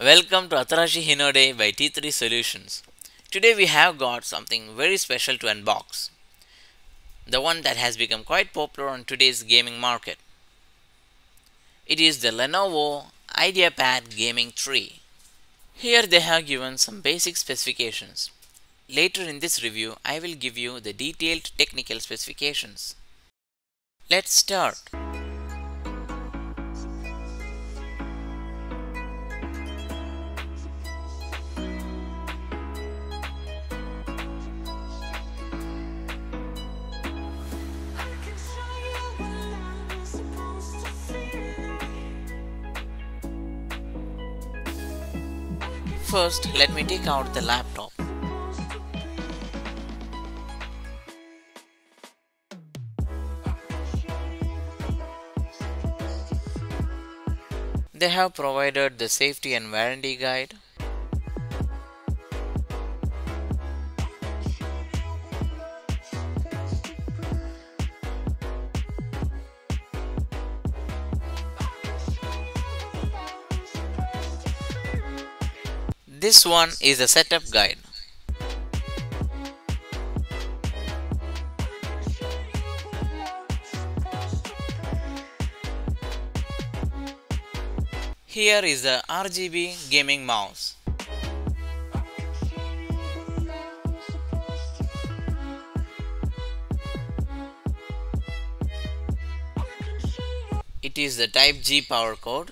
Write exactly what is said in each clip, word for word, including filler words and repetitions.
Welcome to Atarashi Hinode by T three Solutions. Today we have got something very special to unbox. The one that has become quite popular on today's gaming market. It is the Lenovo IdeaPad Gaming three. Here they have given some basic specifications. Later in this review I will give you the detailed technical specifications. Let's start. First, let me take out the laptop. They have provided the safety and warranty guide. This one is the setup guide. Here is the R G B gaming mouse. It is the Type G power cord.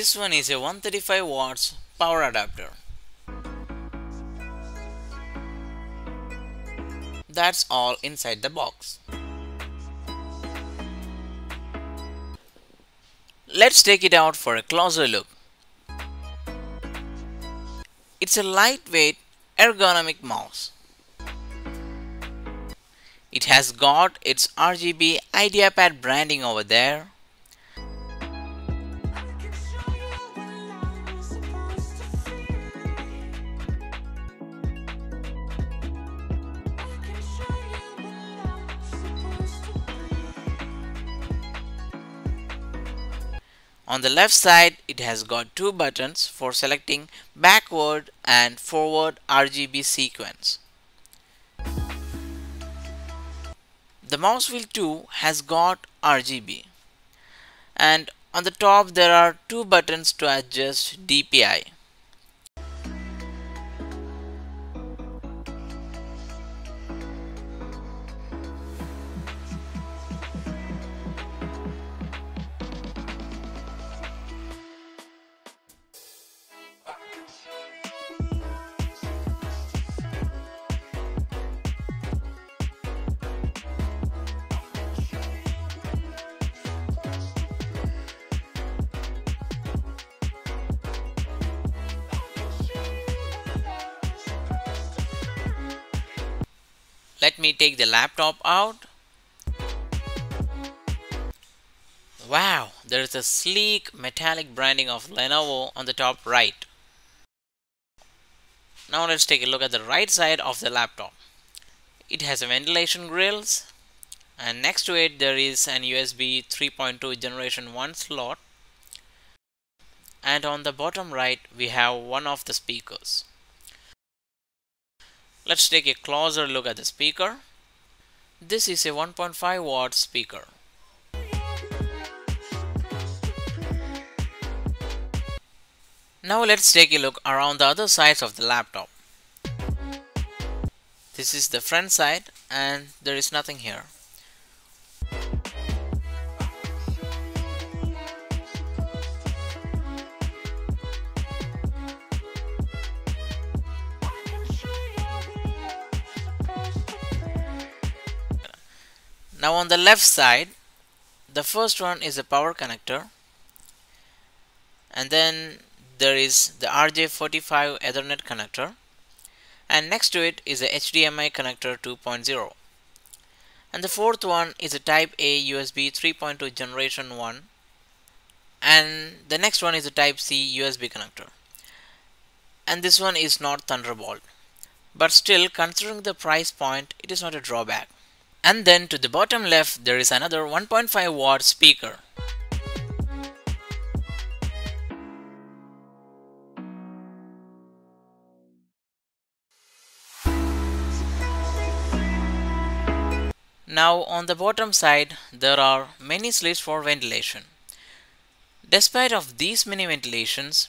This one is a one thirty-five watts power adapter. That's all inside the box. Let's take it out for a closer look. It's a lightweight ergonomic mouse. It has got its R G B IdeaPad branding over there. On the left side, it has got two buttons for selecting backward and forward R G B sequence. The mouse wheel too has got R G B. And on the top, there are two buttons to adjust D P I. Let me take the laptop out. Wow, there is a sleek metallic branding of Lenovo on the top right. Now let's take a look at the right side of the laptop. It has a ventilation grills, and next to it there is an U S B three point two generation one slot. And on the bottom right we have one of the speakers. Let's take a closer look at the speaker. This is a one point five watt speaker. Now let's take a look around the other sides of the laptop. This is the front side and there is nothing here. Now on the left side, the first one is the power connector, and then there is the R J forty-five Ethernet connector, and next to it is the H D M I connector two point oh, and the fourth one is a Type A U S B three point two generation one, and the next one is a Type C U S B connector, and this one is not Thunderbolt, but still considering the price point it is not a drawback. And then to the bottom left, there is another one point five watt speaker. Now on the bottom side, there are many slits for ventilation. Despite of these many ventilations,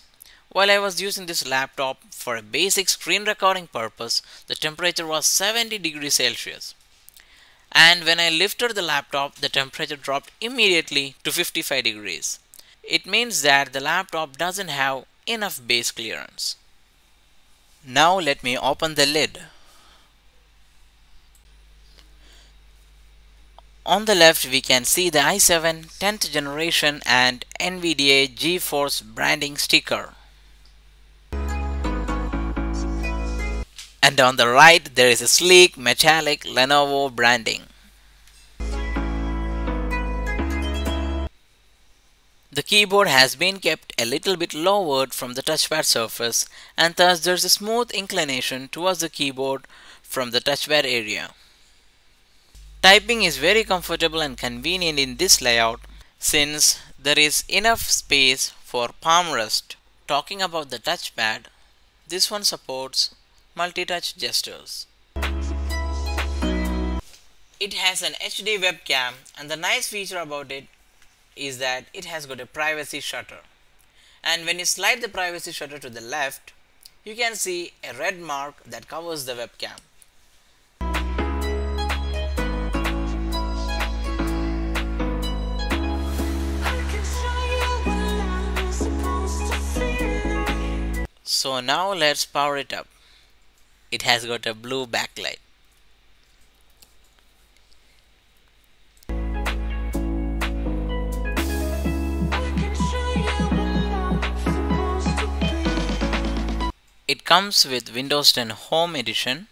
while I was using this laptop for a basic screen recording purpose, the temperature was seventy degrees Celsius. And when I lifted the laptop, the temperature dropped immediately to fifty-five degrees. It means that the laptop doesn't have enough base clearance. Now let me open the lid. On the left, we can see the i seven tenth generation and NVIDIA GeForce branding sticker. And on the right, there is a sleek metallic Lenovo branding. The keyboard has been kept a little bit lowered from the touchpad surface, and thus there is a smooth inclination towards the keyboard from the touchpad area. Typing is very comfortable and convenient in this layout since there is enough space for palm rest. Talking about the touchpad, this one supports multi-touch gestures. It has an H D webcam, and the nice feature about it is that it has got a privacy shutter. And when you slide the privacy shutter to the left, you can see a red mark that covers the webcam. So now let's power it up. It has got a blue backlight. It comes with Windows ten Home Edition.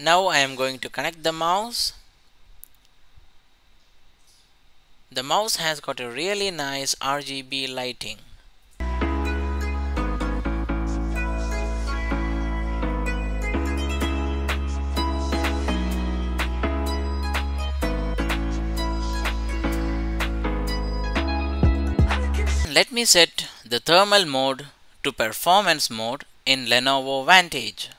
Now I am going to connect the mouse. The mouse has got a really nice R G B lighting. Let me set the thermal mode to performance mode in Lenovo Vantage.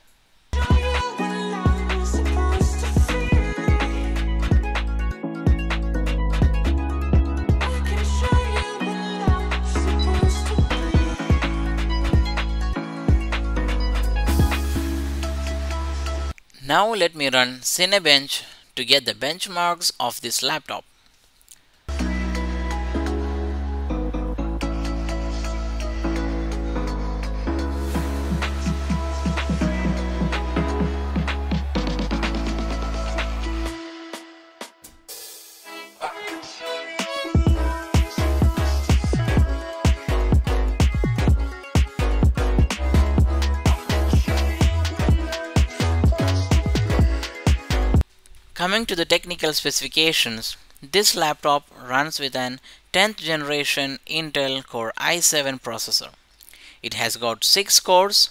Now let me run Cinebench to get the benchmarks of this laptop. Coming to the technical specifications, this laptop runs with an tenth generation Intel Core i seven processor. It has got six cores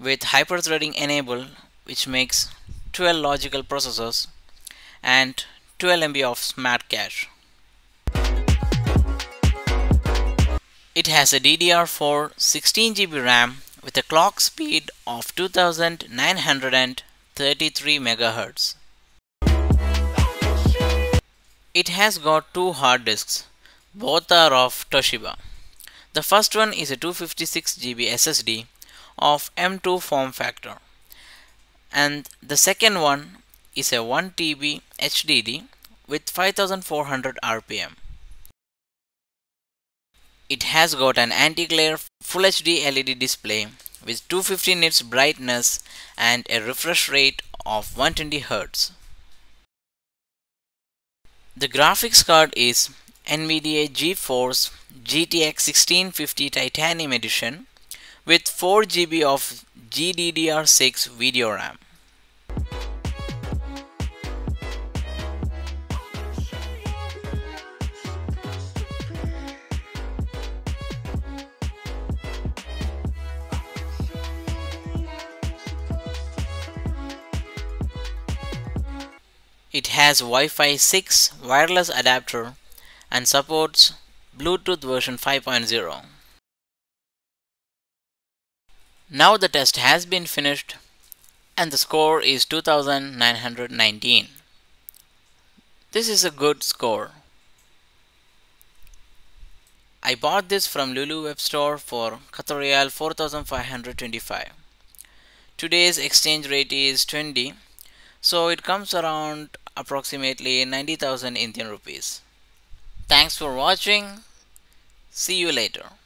with hyperthreading enabled, which makes twelve logical processors and twelve megabytes of smart cache. It has a D D R four sixteen gigabyte RAM with a clock speed of two thousand nine hundred thirty-three megahertz. It has got two hard disks, both are of Toshiba. The first one is a two hundred fifty-six gigabyte S S D of M two form factor. And the second one is a one T B H D D with five thousand four hundred R P M. It has got an anti-glare Full H D L E D display with two hundred fifty nits brightness and a refresh rate of one hundred twenty hertz. The graphics card is NVIDIA GeForce G T X sixteen fifty Titanium Edition with four G B of G D D R six video RAM. It has Wi-Fi six wireless adapter and supports Bluetooth version five point zero. Now the test has been finished and the score is two thousand nine hundred nineteen. This is a good score. I bought this from Lulu Web Store for Qatarial four thousand five hundred twenty-five. Today's exchange rate is twenty, so it comes around approximately ninety thousand Indian rupees. Thanks for watching. See you later.